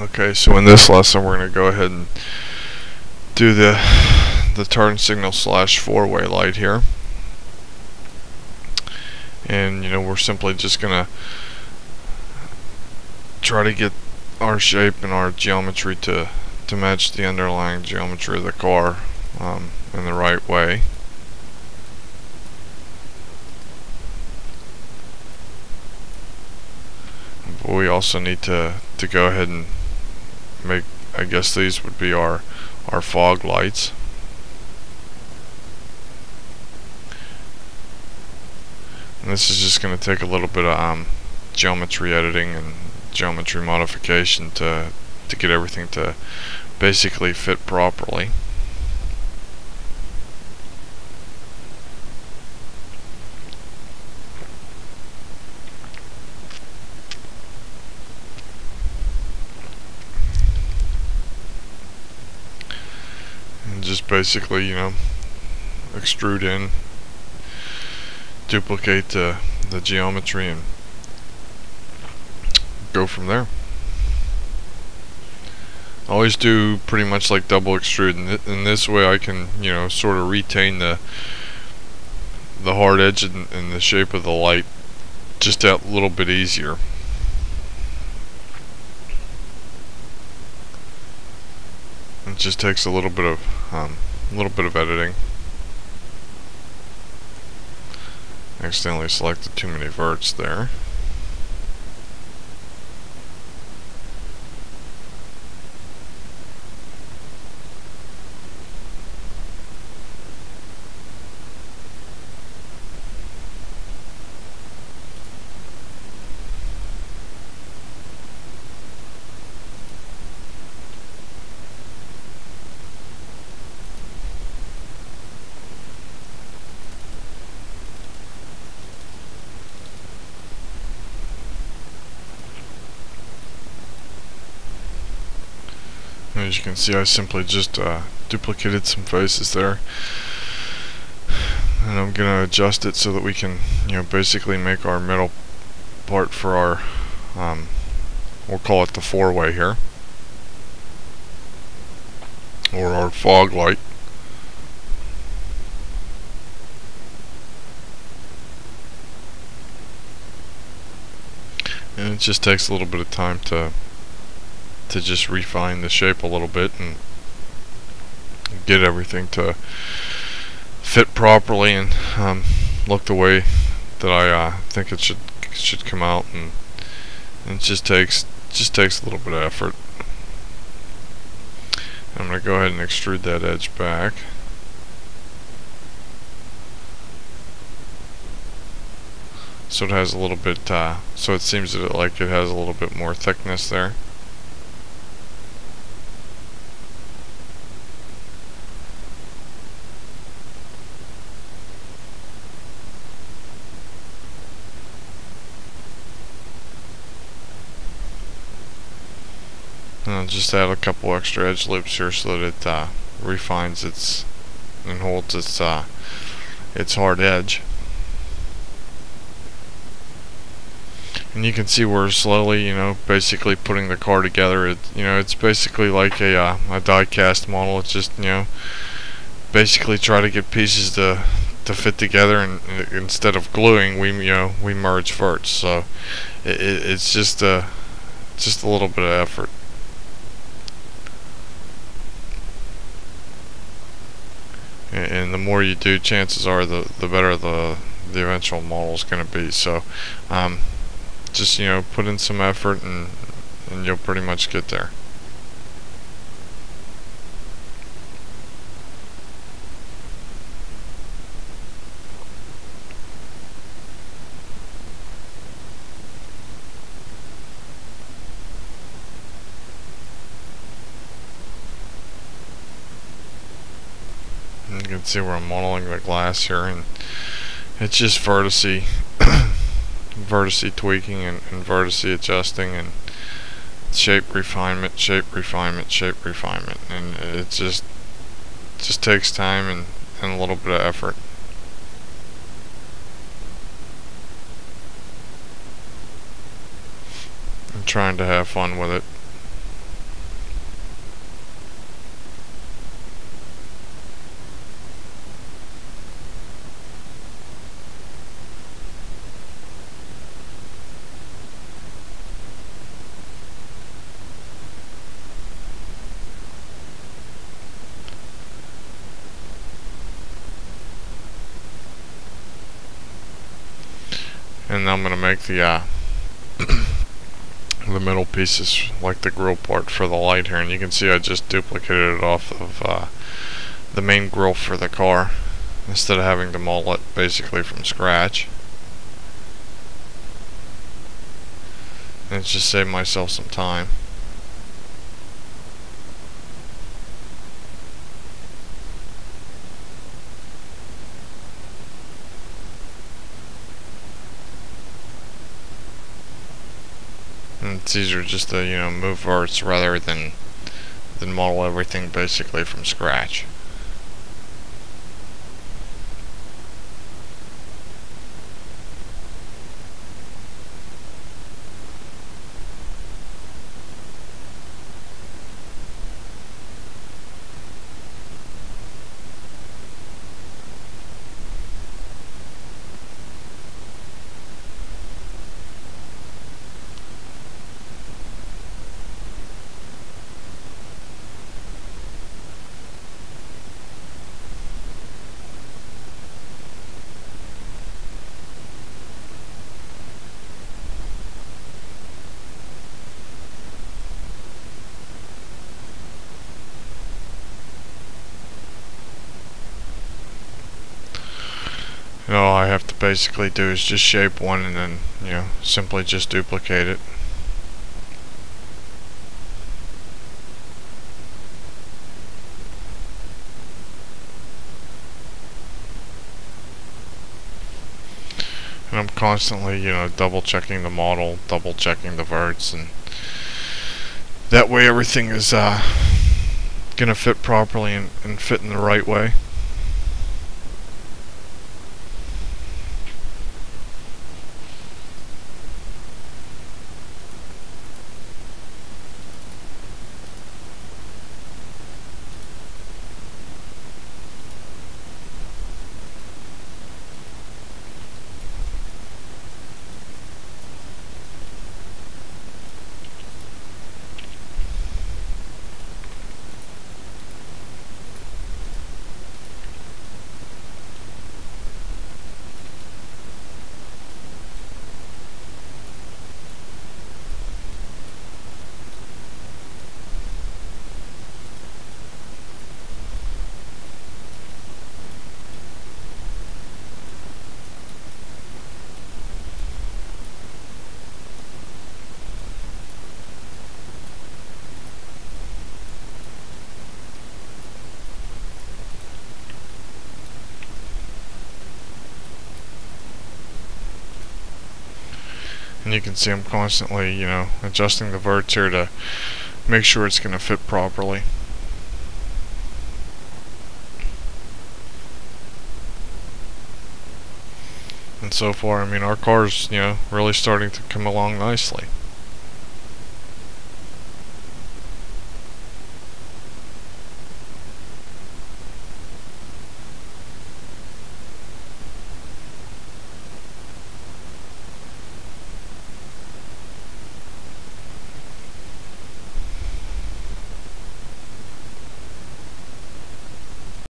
Okay, so in this lesson we're going to go ahead and do the turn signal slash four-way light here. And, you know, we're simply just going to try to get our shape and our geometry to match the underlying geometry of the car in the right way. But we also need to go ahead and make, I guess these would be our fog lights. And this is just going to take a little bit of geometry editing and geometry modification to get everything to basically fit properly. And just basically, you know, extrude in, duplicate the geometry and go from there. I always do pretty much like double extrude, and in this way I can, you know, sort of retain the hard edge and the shape of the light just that little bit easier. It just takes a little bit of editing. Accidentally selected too many verts there. As you can see, I simply just duplicated some faces there, and I'm going to adjust it so that we can, you know, basically make our middle part for our, we'll call it the four-way here, or our fog light. And it just takes a little bit of time to just refine the shape a little bit and get everything to fit properly and look the way that I think it should come out, and it just takes a little bit of effort. I'm going to go ahead and extrude that edge back. So it has a little bit so it seems that it has a little bit more thickness there. And I'll just add a couple extra edge loops here so that it refines its and holds its hard edge. And you can see we're slowly, you know, basically putting the car together. You know, it's basically like a die cast model. It's just, you know, basically try to get pieces to fit together, and instead of gluing, we merge first. So it's just a little bit of effort. And the more you do, chances are the better the eventual model is going to be. So just, you know, put in some effort and you'll pretty much get there. You can see where I'm modeling the glass here, and it's just vertice tweaking and vertice adjusting and shape refinement, and it just takes time and a little bit of effort. I'm trying to have fun with it. and I'm gonna make the the middle pieces like the grill part for the light here. And you can see I just duplicated it off of the main grill for the car instead of having to model it basically from scratch. And it's just saved myself some time. And it's easier just to, you know, move parts rather than model everything basically from scratch. And all I have to basically do is just shape one and then, you know, simply just duplicate it. And I'm constantly, you know, double checking the model, double checking the verts, and that way everything is gonna fit properly and fit in the right way. And you can see I'm constantly, you know, adjusting the verts here to make sure it's going to fit properly. And so far, I mean, our car's, you know, really starting to come along nicely.